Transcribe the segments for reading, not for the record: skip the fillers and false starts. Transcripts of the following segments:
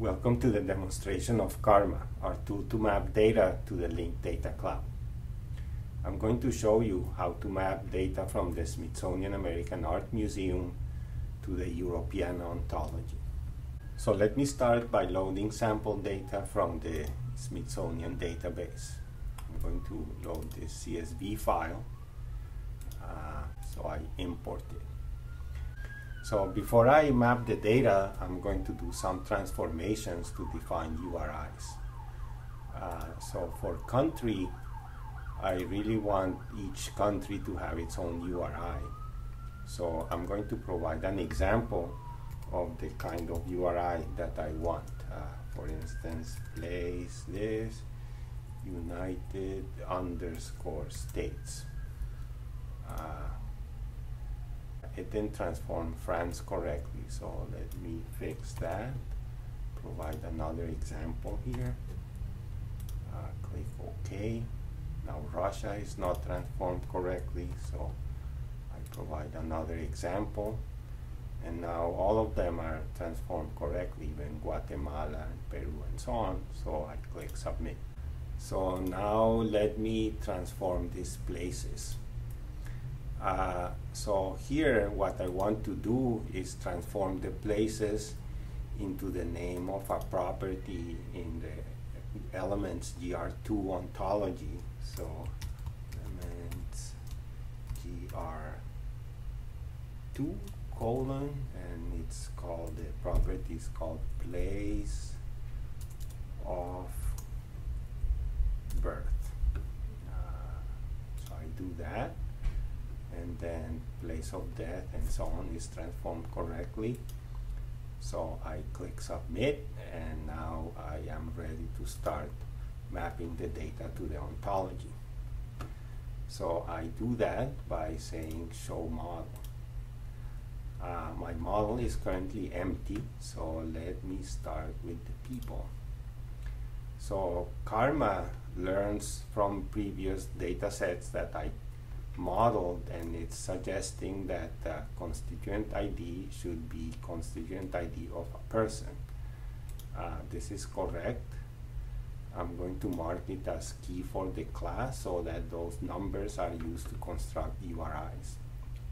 Welcome to the demonstration of Karma, our tool to map data to the Linked Data Cloud. I'm going to show you how to map data from the Smithsonian American Art Museum to the European Ontology. So let me start by loading sample data from the Smithsonian database. I'm going to load this CSV file, so I import it. So before I map the data, I'm going to do some transformations to define URIs. So for country, I really want each country to have its own URI. So I'm going to provide an example of the kind of URI that I want. For instance, place this, United_States. It didn't transform France correctly, so let me fix that. Provide another example here. Click OK. Now Russia is not transformed correctly, so I provide another example. And now all of them are transformed correctly, even Guatemala and Peru and so on. So I click Submit. So now let me transform these places. So here what I want to do is transform the places into the name of a property in the elements gr2 ontology. So elements gr2 colon, and it's called, the property is called place of birth. So I do that, and then place of death and so on is transformed correctly. So I click Submit, and now I am ready to start mapping the data to the ontology. So I do that by saying show model. My model is currently empty, so let me start with the people. So Karma learns from previous data sets that I modeled, and it's suggesting that constituent ID should be constituent ID of a person. This is correct. I'm going to mark it as key for the class so that those numbers are used to construct URIs.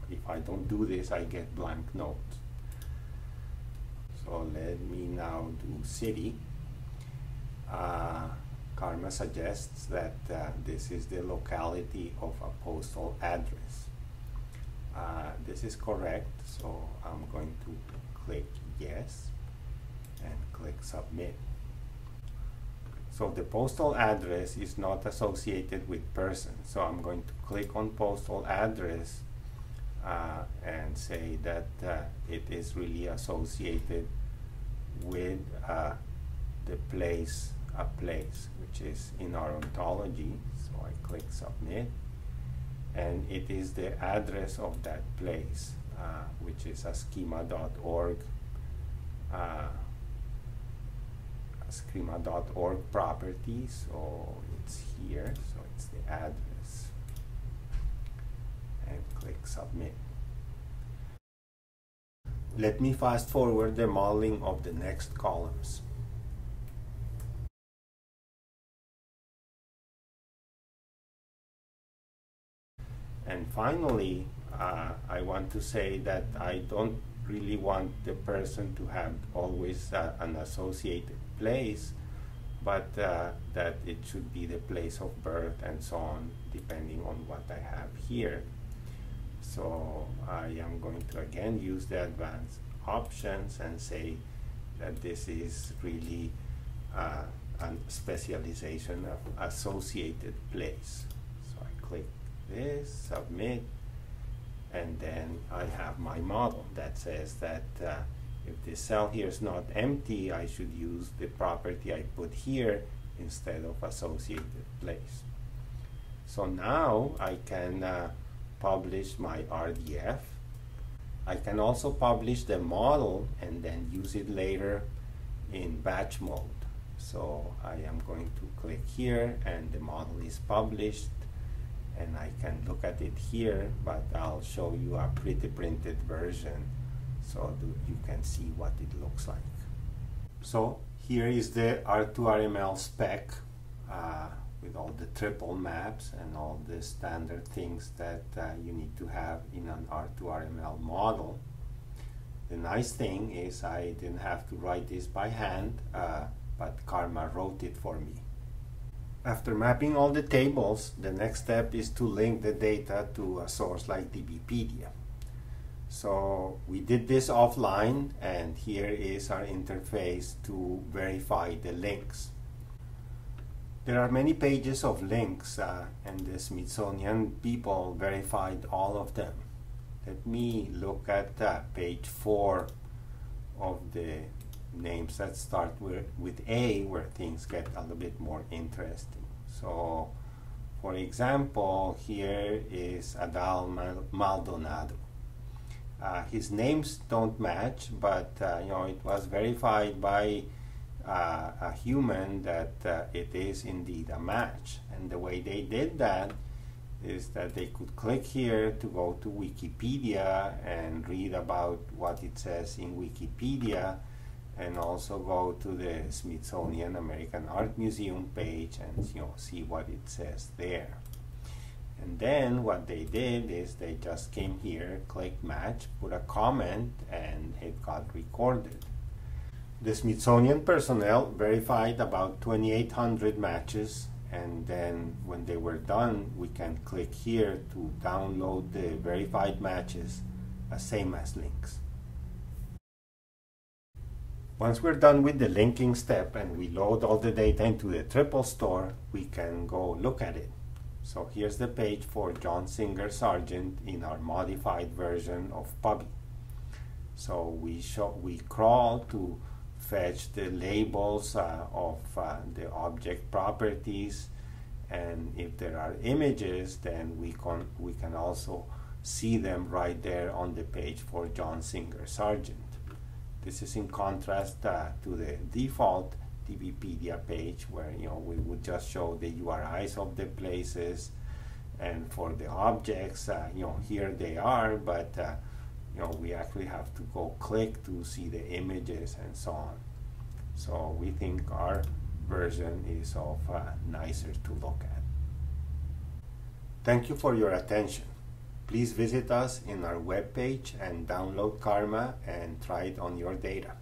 If I don't do this, I get blank notes. So let me now do city. Karma suggests that this is the locality of a postal address. This is correct, so I'm going to click yes and click Submit. So the postal address is not associated with person, so I'm going to click on postal address and say that it is really associated with the place, a place, which is in our ontology. So I click Submit, and it is the address of that place, which is a schema.org property. So it's here, so it's the address, and click Submit. Let me fast forward the modeling of the next columns. And finally, I want to say that I don't really want the person to have always an associated place, but that it should be the place of birth and so on, depending on what I have here. So I am going to again use the advanced options and say that this is really a specialization of associated place. So I click this, Submit, and then I have my model that says that if this cell here is not empty, I should use the property I put here instead of associated place. So now I can publish my RDF. I can also publish the model and then use it later in batch mode. So I am going to click here, and the model is published, and I can look at it here, but I'll show you a printed version so you can see what it looks like. So Here is the R2RML spec with all the triple maps and all the standard things that you need to have in an R2RML model. The nice thing is I didn't have to write this by hand, but Karma wrote it for me. After mapping all the tables, the next step is to link the data to a source like DBpedia. So we did this offline, and here is our interface to verify the links. There are many pages of links, and the Smithsonian people verified all of them. Let me look at page 4 of the names that start with A, where things get a little bit more interesting. So, for example, here is Adal Maldonado. His names don't match, but you know, it was verified by a human that it is indeed a match. And the way they did that is that they could click here to go to Wikipedia and read about what it says in Wikipedia, and also go to the Smithsonian American Art Museum page and, you know, see what it says there. And then what they did is they just came here, clicked match, put a comment, and it got recorded. The Smithsonian personnel verified about 2,800 matches, and then when they were done, we can click here to download the verified matches, same as links. Once we're done with the linking step and we load all the data into the triple store, we can go look at it. So here's the page for John Singer Sargent in our modified version of Pubby. So we crawl to fetch the labels of the object properties, and if there are images, then we can also see them right there on the page for John Singer Sargent. This is in contrast to the default DBpedia page, where, you know, we would just show the URIs of the places, and for the objects, you know, here they are, but you know, we actually have to go click to see the images and so on. So we think our version is of nicer to look at. Thank you for your attention. Please visit us in our webpage and download Karma and try it on your data.